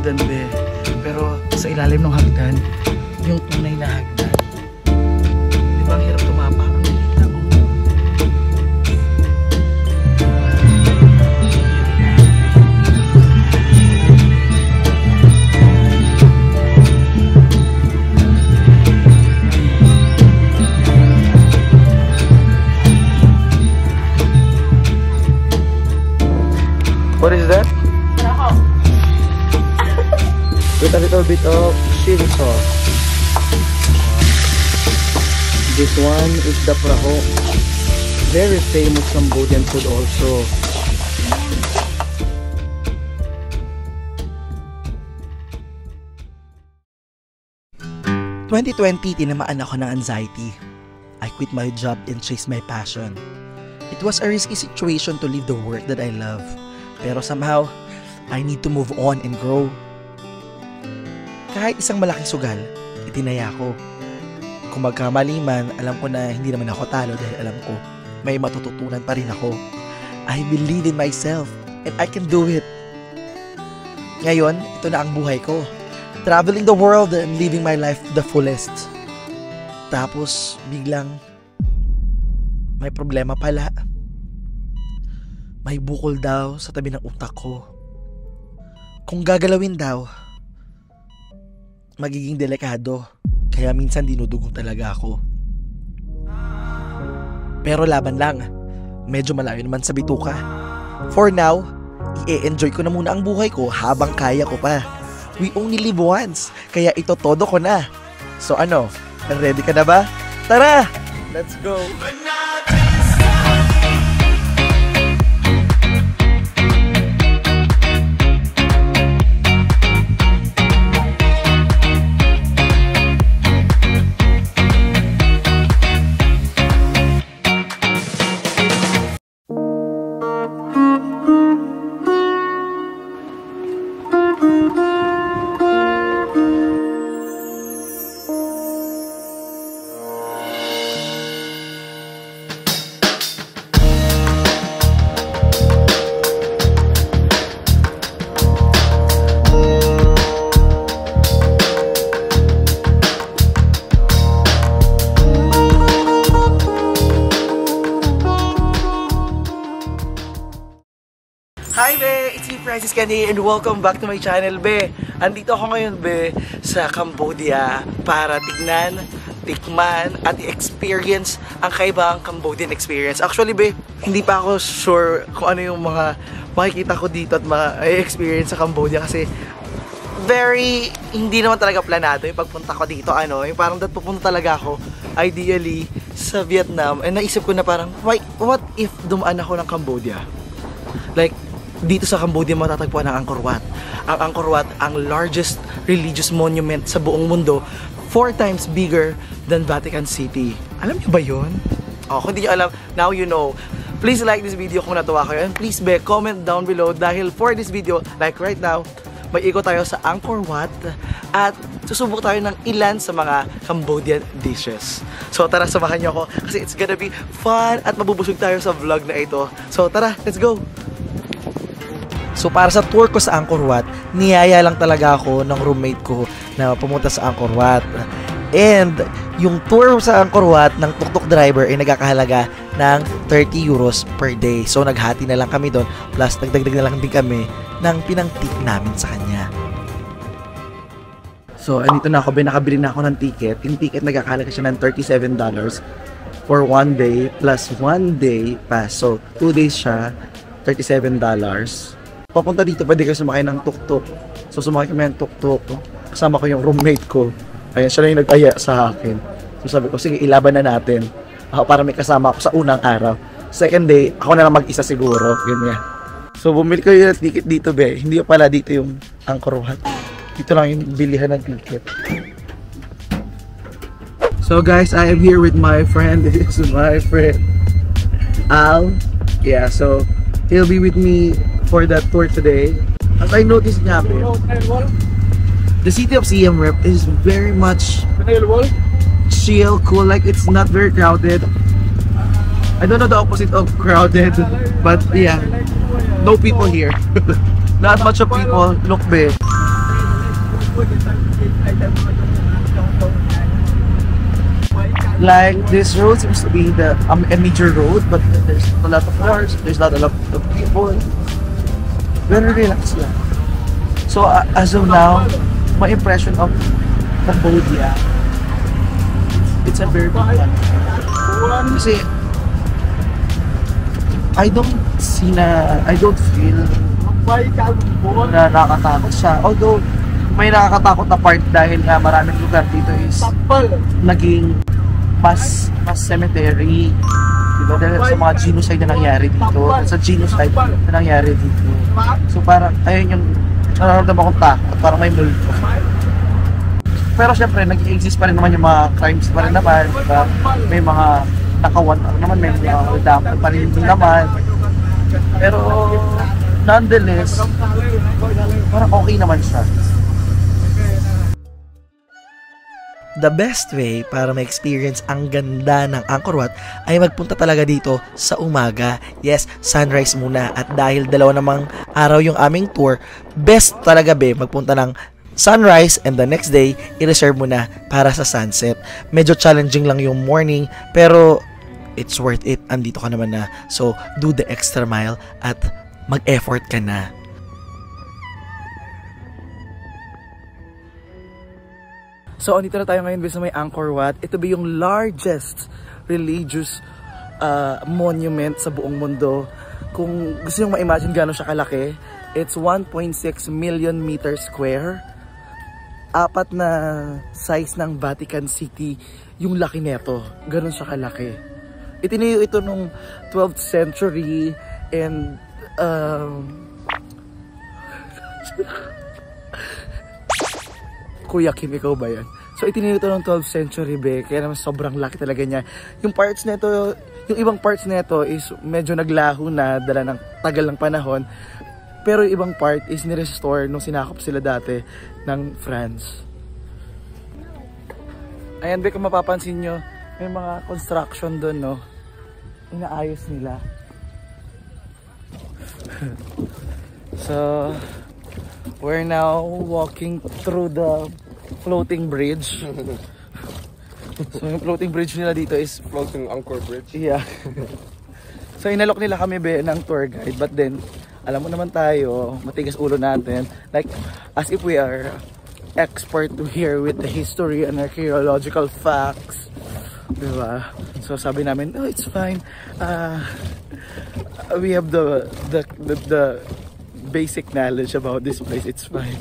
hagdan be. Pero sa ilalim ng hagdan, yung tunay na hagdan. Di ba ang hirap tumapa? Ang nakita ko. What is that? Prahok. With a little bit of chili sauce. This one is the prahok. Very famous Cambodian food also. In 2020, tinamaan ako ng anxiety. I quit my job and chased my passion. It was a risky situation to leave the work that I love. Pero somehow, I need to move on and grow. Kahit isang malaking sugal, itinaya ko. Kung magkamali man, alam ko na hindi naman ako talo dahil alam ko, may matututunan pa rin ako. I believe in myself and I can do it. Ngayon, ito na ang buhay ko. Traveling the world and living my life the fullest. Tapos, biglang, may problema pala. May bukol daw sa tabi ng utak ko. Kung gagalawin daw, magiging delikado. Kaya minsan dinudugong talaga ako. Pero laban lang. Medyo malayo naman sa bituka. For now, i-enjoy ko na muna ang buhay ko habang kaya ko pa. We only live once. Kaya ito todo ko na. So ano, ready ka na ba? Tara! Let's go! Hi be! It's me Francis Candy and welcome back to my channel be! Andito ako ngayon be sa Cambodia para tignan, tikman at i-experience ang kaibang Cambodian experience. Actually be, hindi pa ako sure kung ano yung mga makikita ko dito at ma-experience sa Cambodia kasi very, hindi naman talaga planado yung pagpunta ko dito ano, yung parang dapat pupunta talaga ako ideally sa Vietnam and naisip ko na parang what if dumaan ako ng Cambodia? Like, dito sa Cambodia matatagpuan ang Angkor Wat. Ang Angkor Wat, ang largest religious monument sa buong mundo, 4 times bigger than Vatican City. Alam niyo ba yun? Oh, kung hindi niyo alam, now you know. Please like this video kung natuwa kayo. And please be, comment down below dahil for this video, like right now, may ikot tayo sa Angkor Wat at susubok tayo ng ilan sa mga Cambodian dishes. So tara, samahan niyo ako kasi it's gonna be fun at mabubusog tayo sa vlog na ito. So tara, let's go! So para sa tour ko sa Angkor Wat, niyaya lang talaga ako ng roommate ko na pumunta sa Angkor Wat. And yung tour sa Angkor Wat ng tuk-tuk driver ay nagkakahalaga ng 30 euros per day. So naghati na lang kami doon plus nagdagdag na lang din kami ng pinang-tip namin sa kanya. So andito na ako, nakabili na ako ng ticket. Yung ticket nagkakahalaga siya ng $37 for 1 day plus 1 day pass. So 2 days siya, $37. Papunta dito, pwede kayo sumakay ng tuk-tuk. So, sumakay kami ng tuk-tuk. Kasama ko yung roommate ko. Ayan, siya lang yung nag-aya sa akin. So, sabi ko, sige, ilaban na natin. Ako, para may kasama ako sa unang araw. Second day, ako na lang mag-isa siguro. Ganyan. So, bumili ko yung ticket dito, be. Hindi pala dito yung Angkor Wat. Dito lang yung bilihan ng ticket. So, guys, I am here with my friend. This is my friend, Al. Yeah, so, he'll be with me for that tour today. As I noticed nga, the city of Siem Reap is very much chill, cool, like it's not very crowded. I don't know the opposite of crowded, but yeah, no people here. Not much of people, look be. Like this road seems to be the a major road, but there's a lot of cars, there's not a lot of people. Very relaxed lang. So as of now, my impression of Cambodia, it's a very big one. Kasi I don't feel na nakakatakot siya. Although may nakakatakot na part dahil nga maraming lugar dito is naging mass cemetery, diba? Dahil sa mga genocide na nangyari dito, so parang ayun yung nararamdaman akong takot, parang may multo. Pero syempre nag-exist pa rin naman yung mga crimes pa rin naman, diba? May mga nakawan naman, may mga dapat pa rin naman, pero nonetheless parang okay naman siya. The best way para ma-experience ang ganda ng Angkor Wat ay magpunta talaga dito sa umaga. Yes, sunrise muna. At dahil dalawa namang araw yung aming tour, best talaga magpunta ng sunrise and the next day, i-reserve mo na para sa sunset. Medyo challenging lang yung morning, pero it's worth it. Andito ka naman na. So, do the extra mile at mag-effort ka na. So, andito na tayo ngayon sa may Angkor Wat. Ito ba yung largest religious monument sa buong mundo? Kung gusto nyo ma-imagine gano'n siya kalaki, it's 1.6 million meter square. Apat na size ng Vatican City yung laki neto. Gano'n siya kalaki. Itinayo ito nung 12th century and... Kuya Kim, ikaw ba yan? So, itinayo ito ng 12th century, be. Kaya naman sobrang laki talaga niya. Yung parts nito, yung ibang parts nito is medyo naglaho na, dala ng tagal ng panahon. Pero yung ibang part is nirestore nung sinakop sila dati ng France. Ayan, be, kung mapapansin nyo, may mga construction doon, no? Inaayos nila. So... we're now walking through the floating bridge. So, yung floating bridge nila dito is... floating Angkor Bridge? Yeah. So, inalok nila kami, be, ng tour guide. But then, alam mo naman tayo, matigas ulo natin. Like, as if we are expert here with the history and archaeological facts. Diba? So, sabi namin, oh, it's fine. We have the basic knowledge about this place, it's fine.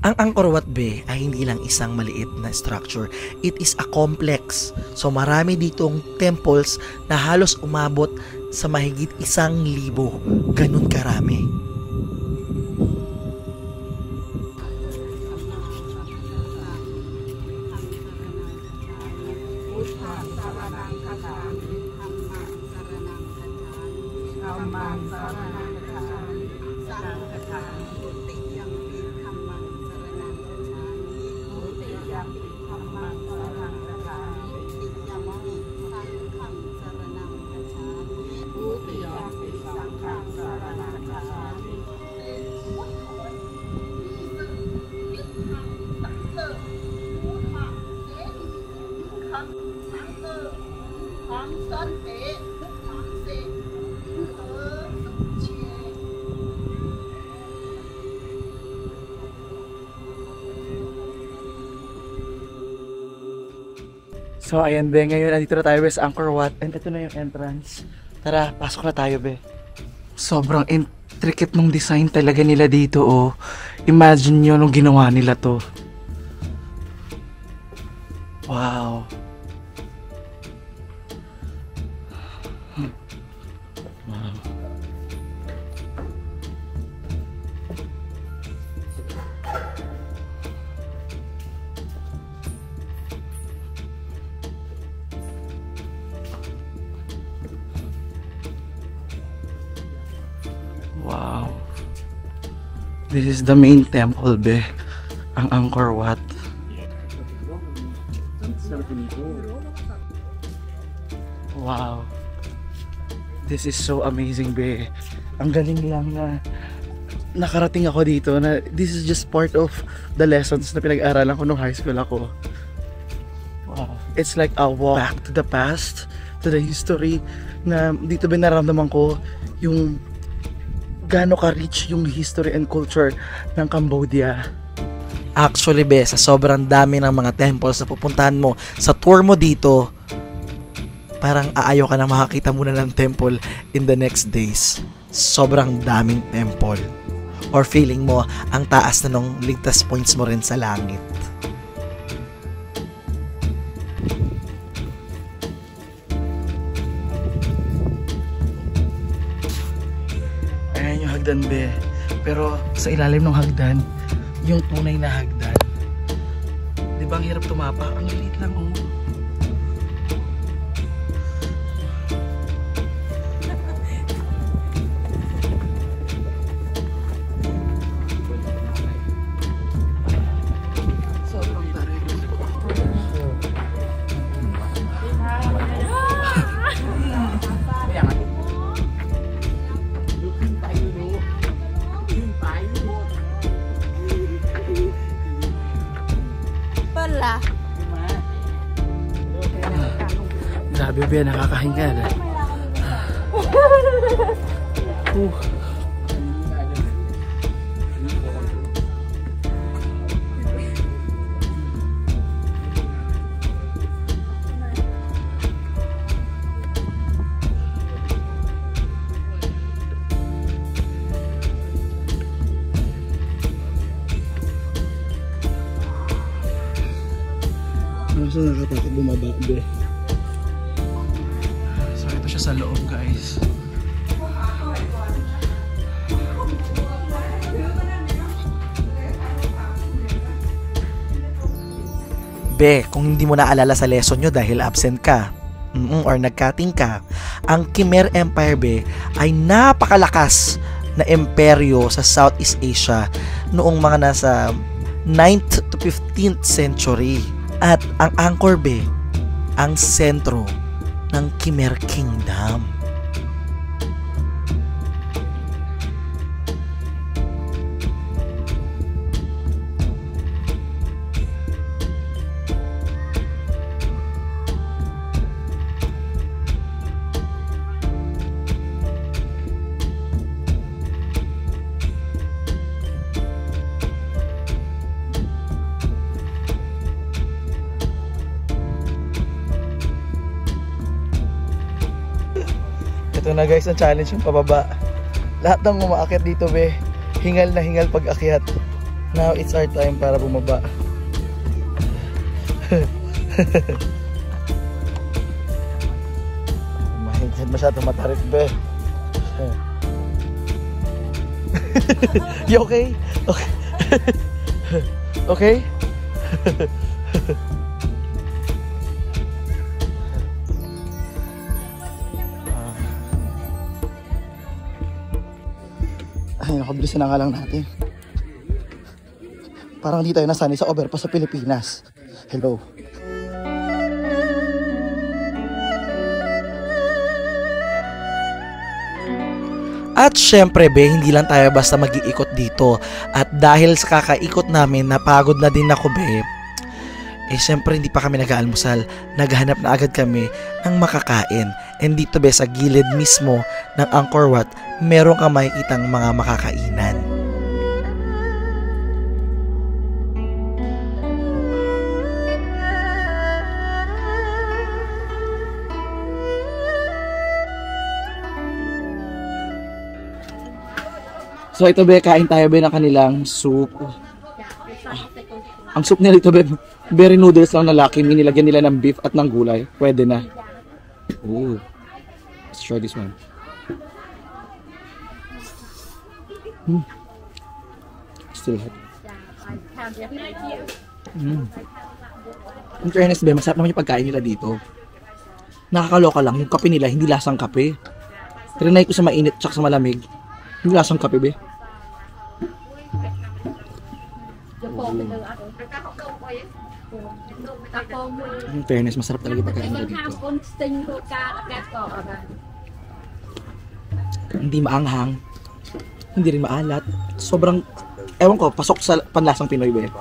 Ang Angkor Wat, be, ay hindi lang isang maliit na structure. It is a complex. So marami ditong temples na halos umabot sa mahigit 1,000. Ganun karami. So ayan, be, ngayon andito na tayo, be, sa Angkor Wat, and ito na yung entrance. Tara, pasok na tayo, be. Sobrang intricate nung design talaga nila dito, oh. Imagine nyo nung ginawa nila to. Wow. Wow. This is the main temple, be. Ang Angkor Wat. Wow. This is so amazing, be. Ang galing lang na nakarating ako dito na this is just part of the lessons na pinag-aralan ko nung high school ako. Wow. It's like a walk back to the past, to the history, na dito binaramdaman ko yung gaano ka-rich yung history and culture ng Cambodia. Actually, be, sa sobrang dami ng mga temples na pupuntahan mo sa tour mo dito, parang aayaw ka na makakita muna ng temple in the next days. Sobrang daming temple. Or feeling mo ang taas na nung ligtas points mo rin sa langit. Ayan yung hagdan, be. Pero sa ilalim ng hagdan, yung tunay na hagdan, di ba ang hirap tumapa? Ang liit lang, oh. Grabe, be, nakakahinga na. Saan nakatakot bumaba, be? So ito siya sa loob, guys. Be, kung hindi mo naalala sa lesson nyo dahil absent ka or nagkating ka, ang Khmer Empire, be, ay napakalakas na imperyo sa Southeast Asia noong mga nasa 9th to 15th century. At ang Angkor Bay, ang sentro ng Khmer Kingdom. Ito na, guys, ang challenge yung pababa. Lahat ng umaakyat dito, be, hingal na hingal pag akyat. Now it's our time para bumaba. Mahigit masyado matarik, be. You okay? Okay? Okay? Ay, nakabilisan na nga lang natin. Parang hindi tayo nasanay sa overpass sa Pilipinas. Hello. At syempre, be, hindi lang tayo basta mag-iikot dito. At dahil sa kakaikot namin, napagod na din ako, be. Eh syempre, hindi pa kami nag-aalmusal. Naghanap na agad kami ng makakain. And dito, be, sa gilid mismo ng Angkor Wat, meron kang makikitang mga makakainan. So ito, be, kain tayo, be, ng kanilang soup. Ang soup nila ito, be, berry noodles lang na laki. Minilagyan nila ng beef at ng gulay. Pwede na. Ooh. Let's try this one. Still hot. In fairness, be, masarap naman yung pagkain nila dito. Nakakaloka lang, yung kape nila, hindi lasang kape. Trinay ko sa mainit tsaka sa malamig. Hindi lasang kape, be. In fairness, masarap talaga yung pagkain nila dito. Hindi maanghang. hindi rin maalat. Sobrang, ewan ko, pasok sa panlasang Pinoy ba yan?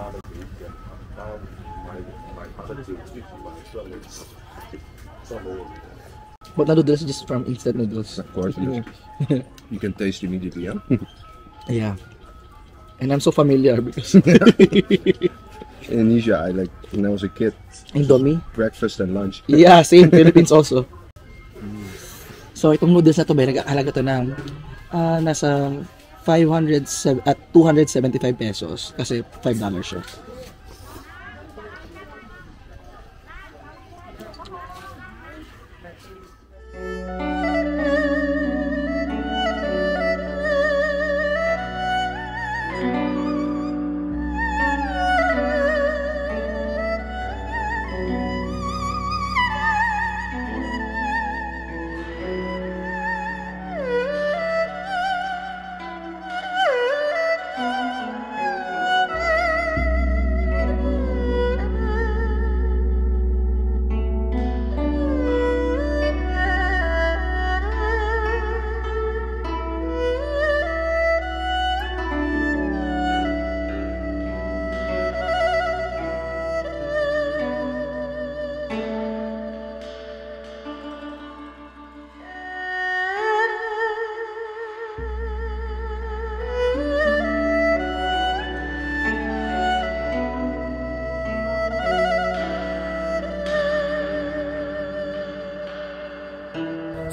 But the noodles just from instant noodles. Of course. Yeah. You can taste immediately, yeah? Yeah. And I'm so familiar because... In Indonesia, I like, when I was a kid, Indomie? Breakfast and lunch. Yeah, same. Philippines also. So, itong noodles na ito, may nag-ahalaga ito ng nasa 500 at 275 pesos kasi $5 siya.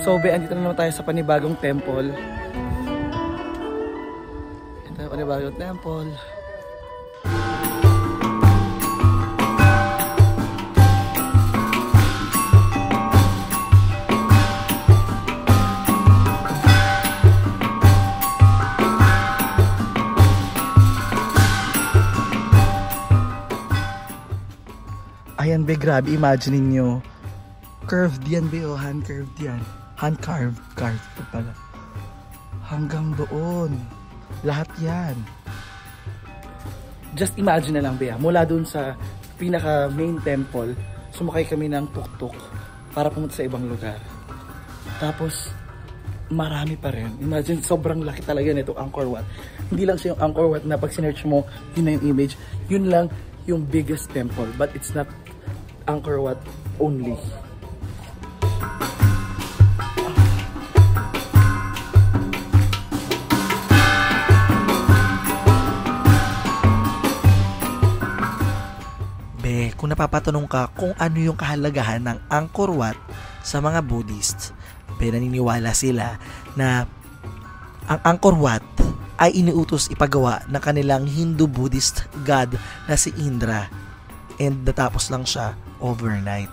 So, andito na naman tayo sa panibagong temple. Ito yung panibagong temple. Ayan be, grabe. Imagine niyo curved yan be, oh. Hand curved yan. Hand carved pala. Hanggang doon. Lahat yan. Just imagine na lang, Bea. Mula doon sa pinaka main temple, sumakay kami ng tuktok para pumunta sa ibang lugar. Tapos, marami pa rin. Imagine, sobrang laki talaga nito, Angkor Wat. Hindi lang siya yung Angkor Wat na pag sinerch mo, yun na yung image. Yun lang yung biggest temple. But it's not Angkor Wat only. Kung napapatanong ka kung ano yung kahalagahan ng Angkor Wat sa mga Buddhists, pero naniniwala sila na ang Angkor Wat ay iniutos ipagawa ng kanilang Hindu-Buddhist god na si Indra, and natapos lang siya overnight.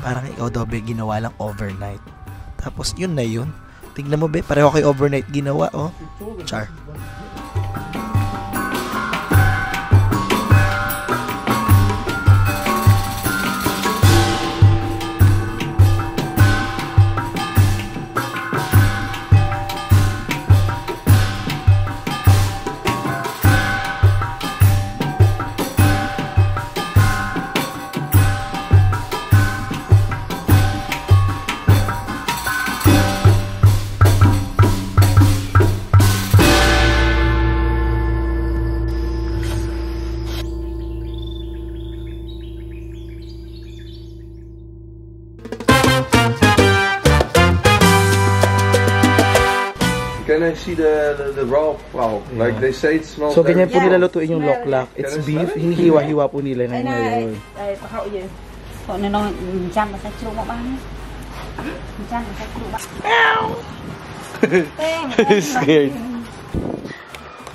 Parang ikaw daw be, ginawa lang overnight. Tapos yun na yun. Tignan mo be, pareho kay overnight ginawa, oh. Char. Can I see the raw prahok? Yeah. Like they say it smells. So ganyan po nilalutuin yung Lok Lak. It's beef. Hinihiwa-hiwa po nila ng ngayon. Ay, pahao yun. Kung ano nang jam sa churro mo ba? Jam sa churro ba? He's scared.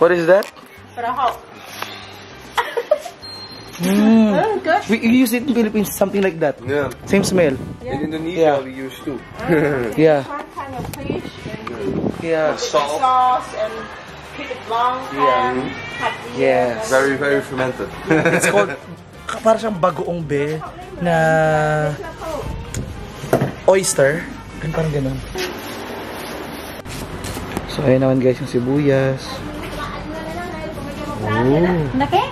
What is that? Prahok. Good. We use it in Philippines, something like that. Yeah. Same smell. Yeah. In Indonesia, yeah. We use too. Yeah. Kind of fish. Yeah, sauce and pickled long and yeah. Yes. Very, very fermented. It's called, parang siyang bagoong be na oyster. Parang ganun. So, ayun naman guys yung sibuyas. Oh. Nake?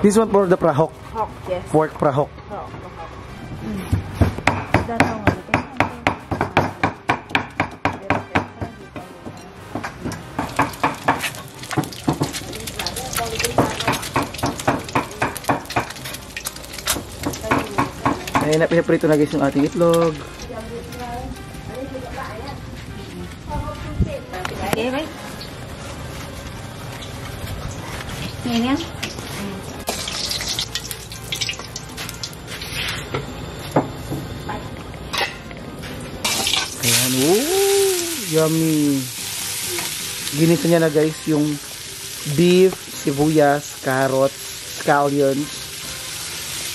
This one for the prahok. Hawk, yes. Pork prahok. Ayan na, pinaprito na guys yung ating itlog. Ayan yan. Ayan, yummy. Ginisa niya na guys yung beef, sibuyas, carrots, scallions,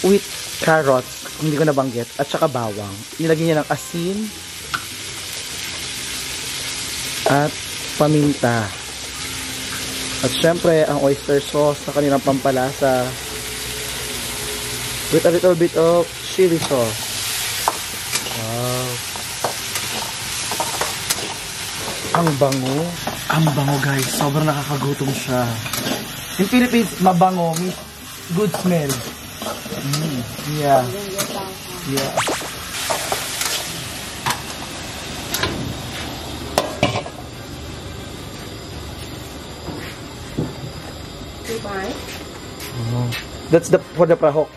with carrots. Hindi ko nabanggit. At saka bawang. Nilagyan niya ng asin at paminta. At syempre, ang oyster sauce na kanilang pampalasa with a little bit of chili sauce. Wow. Ang bango. Ang bango guys. Sobrang nakakagutom siya. In Philippines, mabango. Good smell. Mm. Yeah. Yeah. Oh. That's the for the prahok.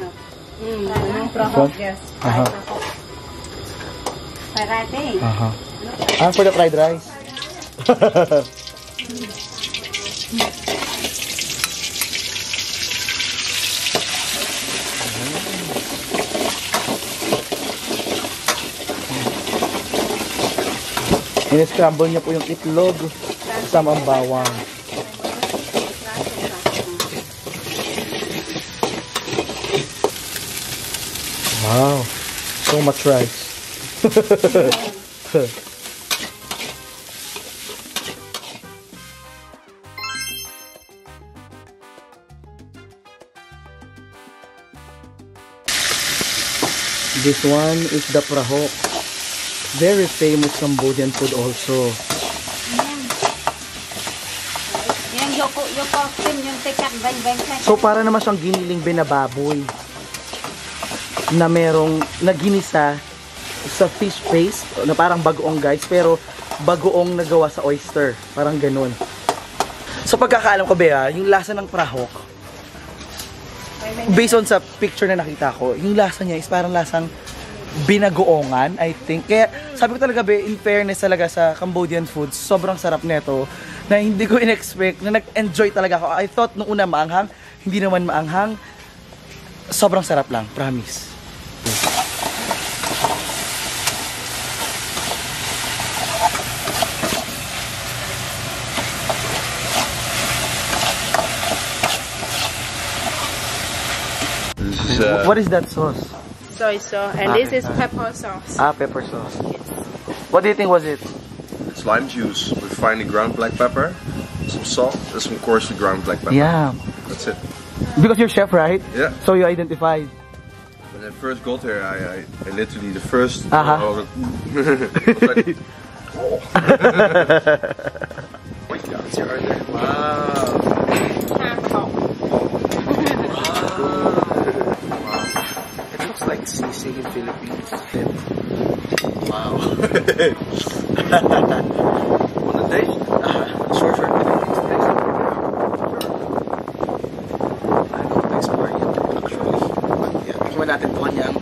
No. Prahok, yes. Uh-huh. Uh-huh. Ah, for the fried rice. Ini-scramble niya po yung itlog kasama ang bawang. Wow. So much rice. This one is the prahok. Very famous Cambodian food also. So para naman siyang giniling binababoy na merong naginisa sa fish paste na parang bagoong guys, pero bagoong nagawa sa oyster, parang ganun. So pagkakaalam ko ba, yung lasa ng prahok based on sa picture na nakita ko, yung lasa niya is parang lasang binagoongan, I think. Kaya sabi ko talaga be, in fairness talaga sa Cambodian food, sobrang sarap nito na hindi ko in-expect, na nag-enjoy talaga ako. I thought nung una maanghang, hindi naman maanghang. Sobrang sarap lang, promise. What is that sauce? Soy sauce, and this is pepper sauce. Ah, pepper sauce. Yes. What do you think was it? It's lime juice with finely ground black pepper, some salt, and some coarsely ground black pepper. Yeah. That's it. Because you're chef, right? Yeah. So you identified. When I first got here, I literally the first... Uh-huh. I was like, oh. Wait, that's your idea. Wow. Sisig in Philippines. Wow. On a day, short I don't explore yet, actually. But yeah, tingnan natin po niyang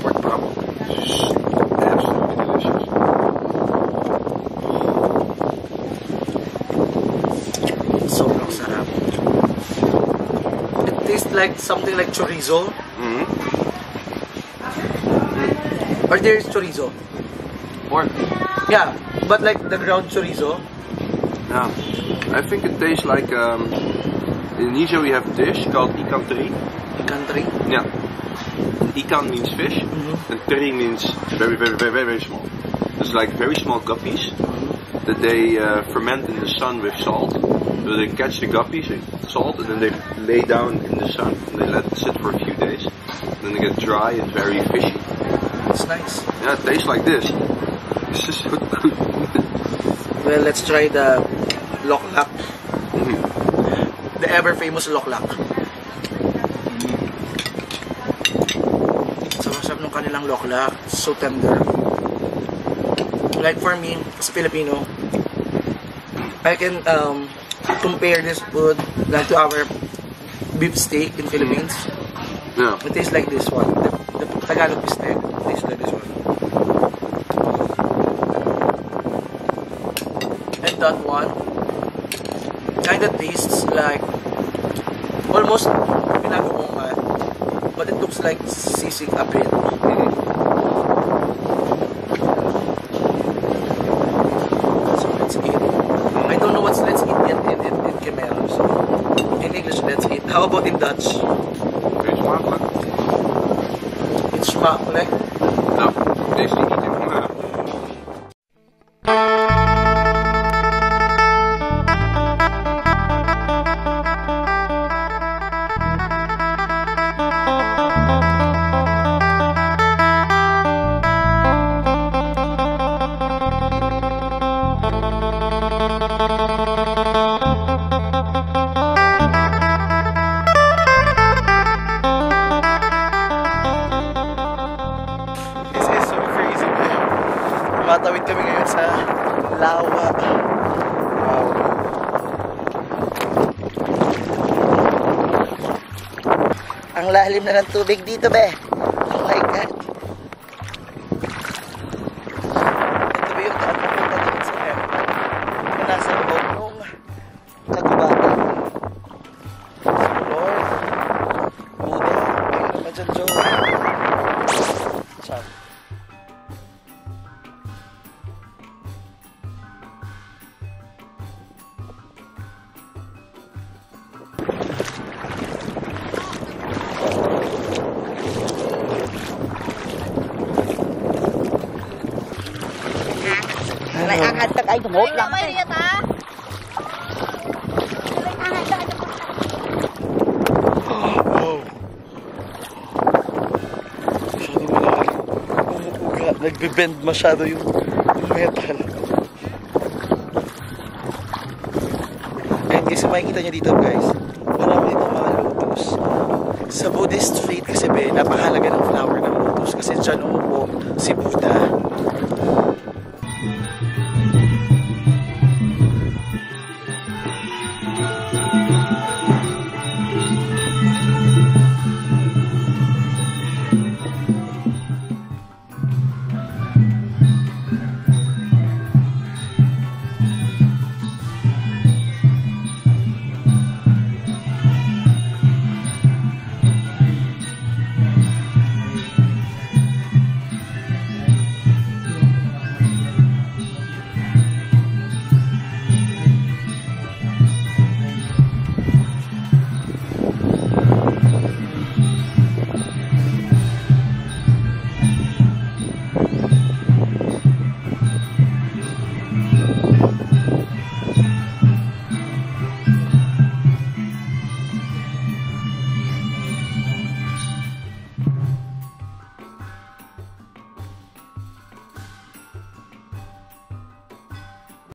pork prahok. Absolutely delicious. Sobrang sarap. It tastes like something like chorizo. Or there is chorizo. Pork? Yeah, but like the ground chorizo. Yeah, I think it tastes like... in Indonesia we have a dish called ikan teri. Ikan teri? Yeah. Ikan means fish, and teri means very small. It's like very small guppies that they ferment in the sun with salt. So they catch the guppies with salt and then they lay down in the sun and they let it sit for a few days. And then they get dry and very fishy. It's nice. Yeah, it tastes like this. This is so good. Well, let's try the Lok Lak. Mm-hmm. ever famous Lok Lak. Sarap-sarap nung kanilang Lok Lak. So tender. Like for me, as Filipino, I can compare this food like to our beef steak in Philippines. Yeah. It tastes like this one. The Tagalog beef steak tastes like this one. And that one kinda tastes like almost pinagoong, but it looks like sisig a bit. So let's eat. I don't know what's let's eat yet in Khmer. So in English, let's eat. How about in Dutch? It's smakelijk. No, deze is niet. Matawid kami ngayon sa lawa. Wow. Ang lalim na ng tubig dito, be. Oh my God. Ito ba yung tapupunta doon sa Khmer? Nasa loob ng kagubatan. So, Lord, Buda, kayo naman dyan, Joe. Saan? Ay, gumot lang. Ay, gumot lang. Oh. Masyado mo lang. Umuuga. Nagbe-bend masyado yung metal. And kasi makikita nyo dito, guys. Marami dito mga lotus. Sa Buddhist faith kasi, be, napakahalaga ng flower ng lotus. Kasi dyan umupo si Buddha.